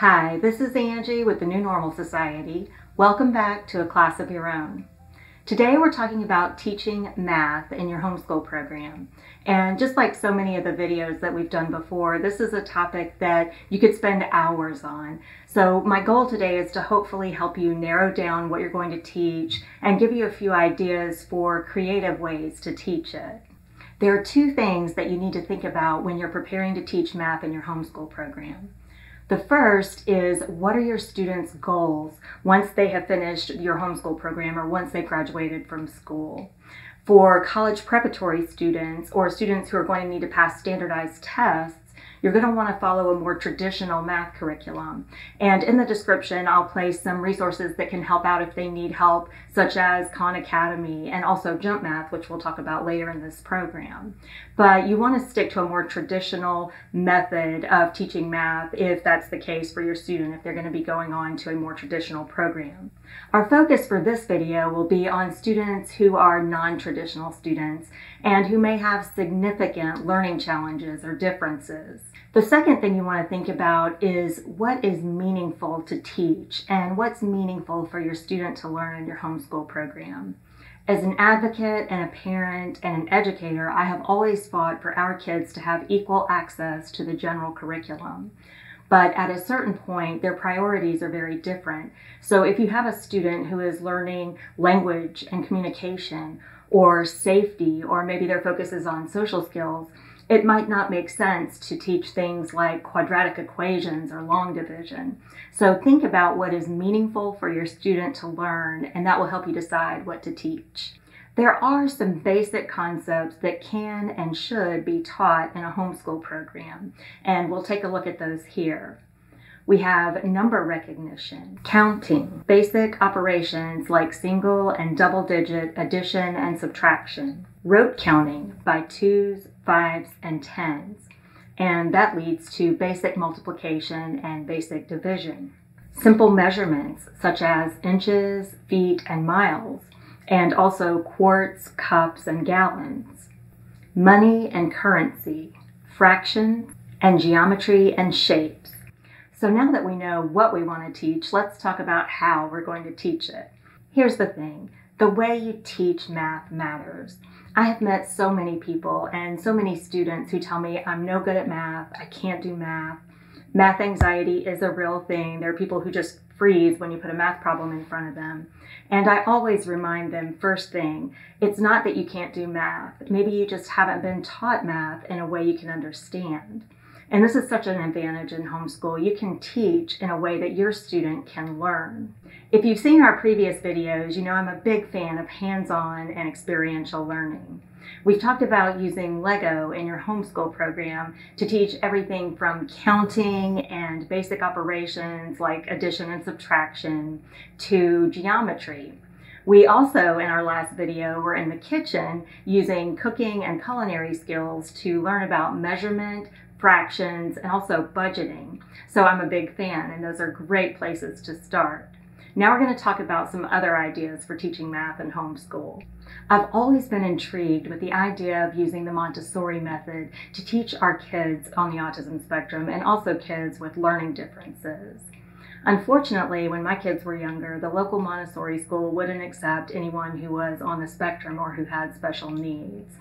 Hi, this is Angie with the New Normal Society. Welcome back to A Class of Your Own. Today we're talking about teaching math in your homeschool program. And just like so many of the videos that we've done before, this is a topic that you could spend hours on. So my goal today is to hopefully help you narrow down what you're going to teach and give you a few ideas for creative ways to teach it. There are two things that you need to think about when you're preparing to teach math in your homeschool program. The first is, what are your students' goals once they have finished your homeschool program or once they graduated from school? For college preparatory students or students who are going to need to pass standardized tests, you're going to want to follow a more traditional math curriculum. And in the description, I'll place some resources that can help out if they need help, such as Khan Academy and also JUMP Math, which we'll talk about later in this program. But you want to stick to a more traditional method of teaching math if that's the case for your student, if they're going to be going on to a more traditional program. Our focus for this video will be on students who are non-traditional students and who may have significant learning challenges or differences. The second thing you want to think about is what is meaningful to teach and what's meaningful for your student to learn in your homeschool program. As an advocate and a parent and an educator, I have always fought for our kids to have equal access to the general curriculum. But at a certain point, their priorities are very different. So if you have a student who is learning language and communication or safety, or maybe their focus is on social skills, it might not make sense to teach things like quadratic equations or long division. So think about what is meaningful for your student to learn, and that will help you decide what to teach. There are some basic concepts that can and should be taught in a homeschool program, and we'll take a look at those here. We have number recognition, counting, basic operations like single and double digit addition and subtraction, rote counting by 2s, 5s, and 10s, and that leads to basic multiplication and basic division. Simple measurements such as inches, feet, and miles, and also quarts, cups, and gallons. Money and currency, fractions, and geometry and shapes. So now that we know what we want to teach, let's talk about how we're going to teach it. Here's the thing, the way you teach math matters. I have met so many people and so many students who tell me, I'm no good at math, I can't do math. Math anxiety is a real thing. There are people who just freeze when you put a math problem in front of them. And I always remind them, first thing, it's not that you can't do math. Maybe you just haven't been taught math in a way you can understand. And this is such an advantage in homeschool. You can teach in a way that your student can learn. If you've seen our previous videos, you know I'm a big fan of hands-on and experiential learning. We've talked about using Lego in your homeschool program to teach everything from counting and basic operations like addition and subtraction to geometry. We also, in our last video, were in the kitchen using cooking and culinary skills to learn about measurement, fractions, and also budgeting. So I'm a big fan, and those are great places to start. Now we're going to talk about some other ideas for teaching math in homeschool. I've always been intrigued with the idea of using the Montessori method to teach our kids on the autism spectrum and also kids with learning differences. Unfortunately, when my kids were younger, the local Montessori school wouldn't accept anyone who was on the spectrum or who had special needs.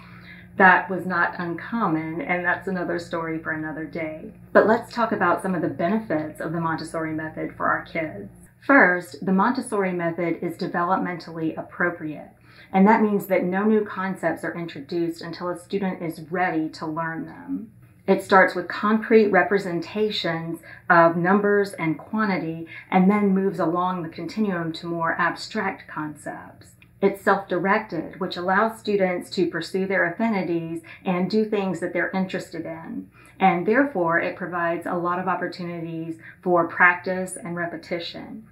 That was not uncommon, and that's another story for another day. But let's talk about some of the benefits of the Montessori method for our kids. First, the Montessori method is developmentally appropriate, and that means that no new concepts are introduced until a student is ready to learn them. It starts with concrete representations of numbers and quantity, and then moves along the continuum to more abstract concepts. It's self-directed, which allows students to pursue their affinities and do things that they're interested in. And therefore, it provides a lot of opportunities for practice and repetition.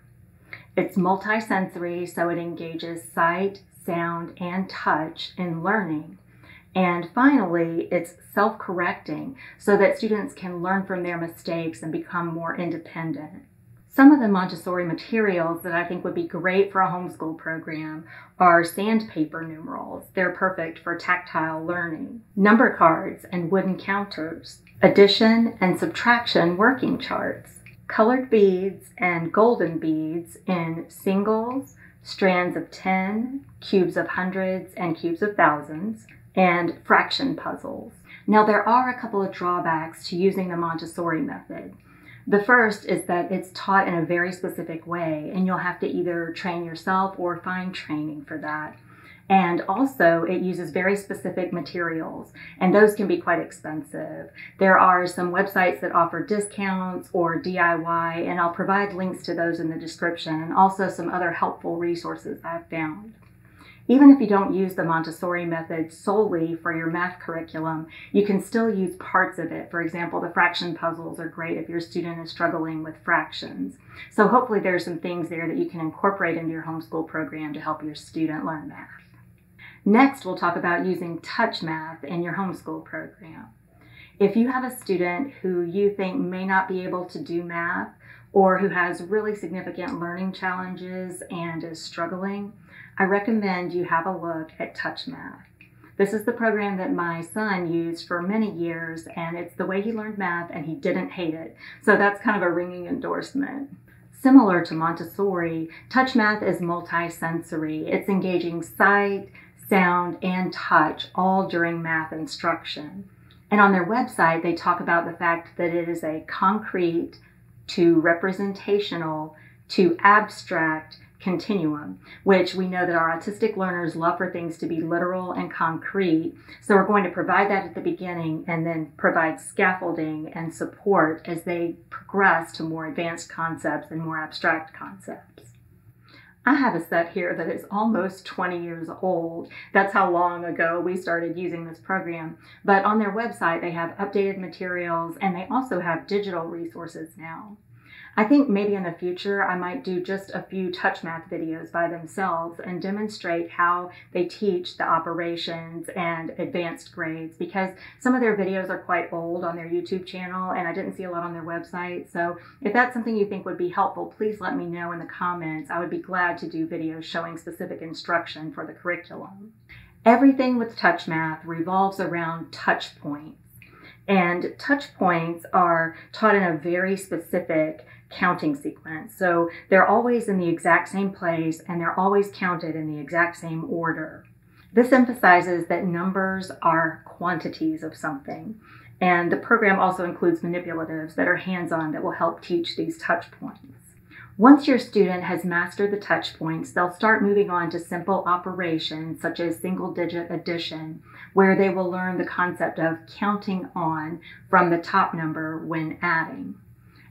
It's multisensory, so it engages sight, sound, and touch in learning. And finally, it's self-correcting, so that students can learn from their mistakes and become more independent. Some of the Montessori materials that I think would be great for a homeschool program are sandpaper numerals. They're perfect for tactile learning. Number cards and wooden counters. Addition and subtraction working charts. colored beads and golden beads in singles, strands of 10, cubes of hundreds, and cubes of thousands, and fraction puzzles. Now, there are a couple of drawbacks to using the Montessori method. The first is that it's taught in a very specific way, and you'll have to either train yourself or find training for that. And also, it uses very specific materials, and those can be quite expensive. There are some websites that offer discounts or DIY, and I'll provide links to those in the description, and also some other helpful resources I've found. Even if you don't use the Montessori method solely for your math curriculum, you can still use parts of it. For example, the fraction puzzles are great if your student is struggling with fractions. So hopefully there's some things there that you can incorporate into your homeschool program to help your student learn math. Next, we'll talk about using TouchMath in your homeschool program. If you have a student who you think may not be able to do math or who has really significant learning challenges and is struggling, I recommend you have a look at TouchMath. This is the program that my son used for many years, and it's the way he learned math, and he didn't hate it. So that's kind of a ringing endorsement. Similar to Montessori, TouchMath is multisensory. It's engaging sight, sound, and touch all during math instruction. And on their website, they talk about the fact that it is a concrete to representational to abstract continuum, which we know that our autistic learners love for things to be literal and concrete. So we're going to provide that at the beginning and then provide scaffolding and support as they progress to more advanced concepts and more abstract concepts. I have a set here that is almost 20 years old. That's how long ago we started using this program. But on their website, they have updated materials, and they also have digital resources now. I think maybe in the future, I might do just a few TouchMath videos by themselves and demonstrate how they teach the operations and advanced grades, because some of their videos are quite old on their YouTube channel, and I didn't see a lot on their website. So if that's something you think would be helpful, please let me know in the comments. I would be glad to do videos showing specific instruction for the curriculum. Everything with TouchMath revolves around touch points. And touch points are taught in a very specific counting sequence. So they're always in the exact same place, and they're always counted in the exact same order. This emphasizes that numbers are quantities of something. And the program also includes manipulatives that are hands-on that will help teach these touch points. Once your student has mastered the touch points, they'll start moving on to simple operations such as single-digit addition, where they will learn the concept of counting on from the top number when adding.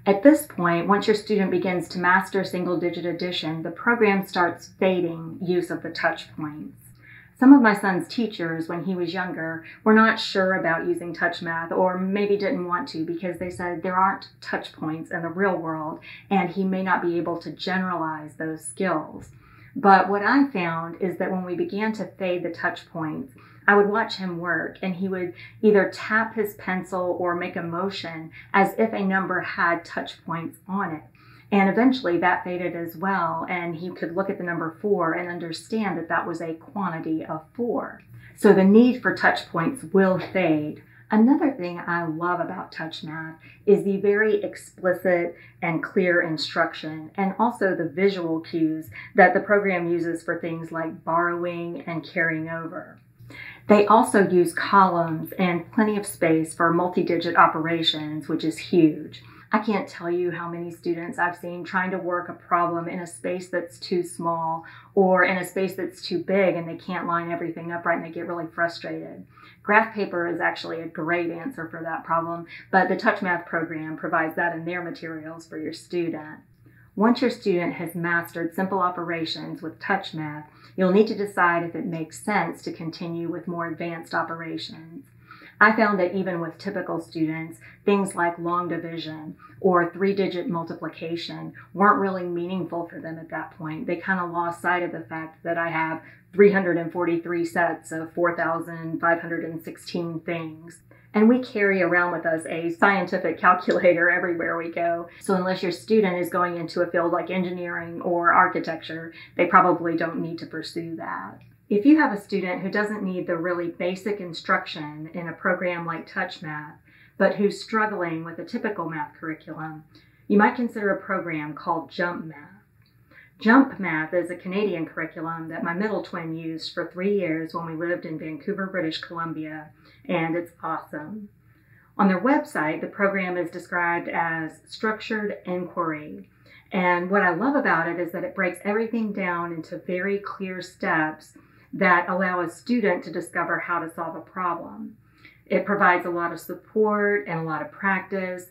At this point, once your student begins to master single-digit addition, the program starts fading use of the touch points. Some of my son's teachers, when he was younger, were not sure about using TouchMath, or maybe didn't want to, because they said there aren't touch points in the real world, and he may not be able to generalize those skills. But what I found is that when we began to fade the touch points, I would watch him work, and he would either tap his pencil or make a motion as if a number had touch points on it. And eventually that faded as well, and he could look at the number 4 and understand that that was a quantity of 4. So the need for touch points will fade. Another thing I love about TouchMath is the very explicit and clear instruction, and also the visual cues that the program uses for things like borrowing and carrying over. They also use columns and plenty of space for multi-digit operations, which is huge. I can't tell you how many students I've seen trying to work a problem in a space that's too small or in a space that's too big, and they can't line everything up right, and they get really frustrated. Graph paper is actually a great answer for that problem, but the TouchMath program provides that in their materials for your student. Once your student has mastered simple operations with TouchMath, you'll need to decide if it makes sense to continue with more advanced operations. I found that even with typical students, things like long division or 3-digit multiplication weren't really meaningful for them at that point. They kind of lost sight of the fact that I have 343 sets of 4,516 things. And we carry around with us a scientific calculator everywhere we go. So unless your student is going into a field like engineering or architecture, they probably don't need to pursue that. If you have a student who doesn't need the really basic instruction in a program like TouchMath, but who's struggling with a typical math curriculum, you might consider a program called JUMP Math. JUMP Math is a Canadian curriculum that my middle twin used for 3 years when we lived in Vancouver, British Columbia, and it's awesome. On their website, the program is described as structured inquiry. And what I love about it is that it breaks everything down into very clear steps that allow a student to discover how to solve a problem. It provides a lot of support and a lot of practice,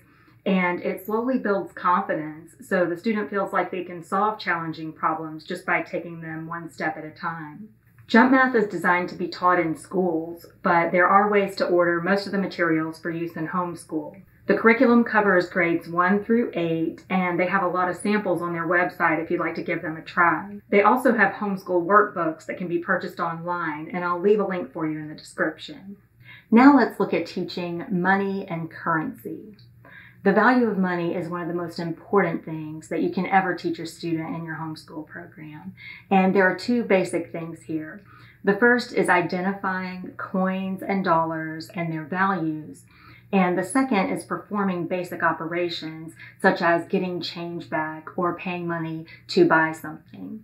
and it slowly builds confidence so the student feels like they can solve challenging problems just by taking them one step at a time. Jump Math is designed to be taught in schools, but there are ways to order most of the materials for use in homeschool. The curriculum covers grades 1 through 8, and they have a lot of samples on their website if you'd like to give them a try. They also have homeschool workbooks that can be purchased online, and I'll leave a link for you in the description. Now let's look at teaching money and currency. The value of money is one of the most important things that you can ever teach your student in your homeschool program. And there are two basic things here. The first is identifying coins and dollars and their values. And the second is performing basic operations, such as getting change back or paying money to buy something.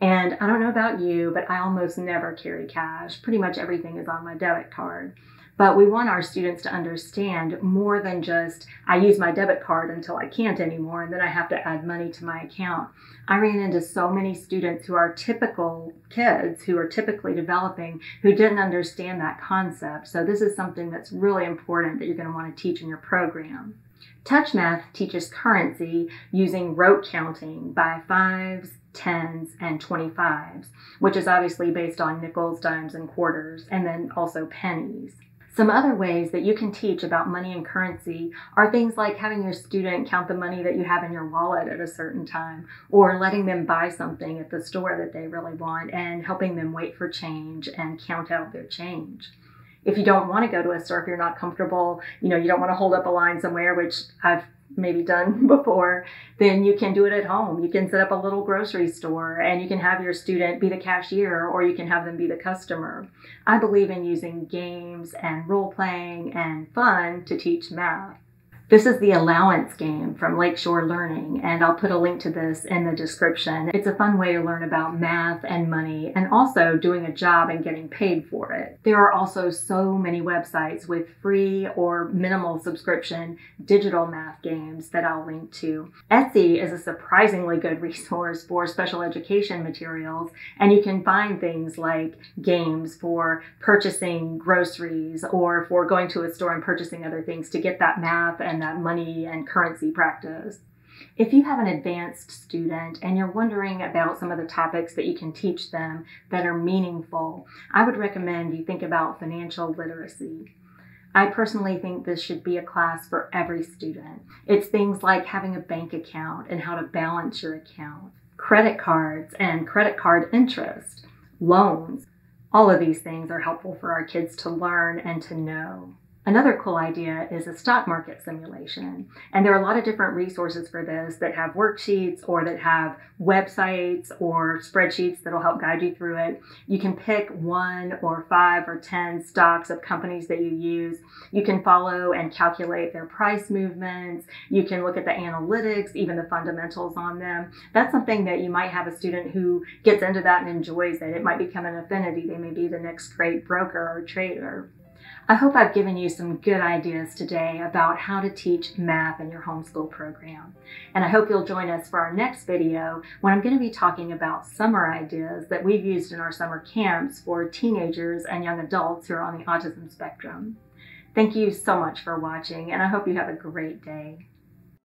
And I don't know about you, but I almost never carry cash. Pretty much everything is on my debit card. But we want our students to understand more than just, I use my debit card until I can't anymore, and then I have to add money to my account. I ran into so many students who are typical kids, who are typically developing, who didn't understand that concept. So this is something that's really important that you're going to want to teach in your program. TouchMath teaches currency using rote counting by 5s, 10s, and 25s, which is obviously based on nickels, dimes, and quarters, and then also pennies. Some other ways that you can teach about money and currency are things like having your student count the money that you have in your wallet at a certain time, or letting them buy something at the store that they really want and helping them wait for change and count out their change. If you don't want to go to a store, if you're not comfortable, you don't want to hold up a line somewhere, which I've maybe done before, then you can do it at home. You can set up a little grocery store and you can have your student be the cashier, or you can have them be the customer. I believe in using games and role playing and fun to teach math. This is the allowance game from Lakeshore Learning, and I'll put a link to this in the description. It's a fun way to learn about math and money, and also doing a job and getting paid for it. There are also so many websites with free or minimal subscription digital math games that I'll link to. Etsy is a surprisingly good resource for special education materials, and you can find things like games for purchasing groceries or for going to a store and purchasing other things to get that math and that money and currency practice. If you have an advanced student and you're wondering about some of the topics that you can teach them that are meaningful, I would recommend you think about financial literacy. I personally think this should be a class for every student. It's things like having a bank account and how to balance your account, credit cards and credit card interest, loans. All of these things are helpful for our kids to learn and to know. Another cool idea is a stock market simulation. And there are a lot of different resources for this that have worksheets or that have websites or spreadsheets that'll help guide you through it. You can pick 1 or 5 or 10 stocks of companies that you use. You can follow and calculate their price movements. You can look at the analytics, even the fundamentals on them. That's something that you might have a student who gets into that and enjoys it. It might become an affinity. They may be the next great broker or trader. I hope I've given you some good ideas today about how to teach math in your homeschool program. And I hope you'll join us for our next video when I'm going to be talking about summer ideas that we've used in our summer camps for teenagers and young adults who are on the autism spectrum. Thank you so much for watching, and I hope you have a great day.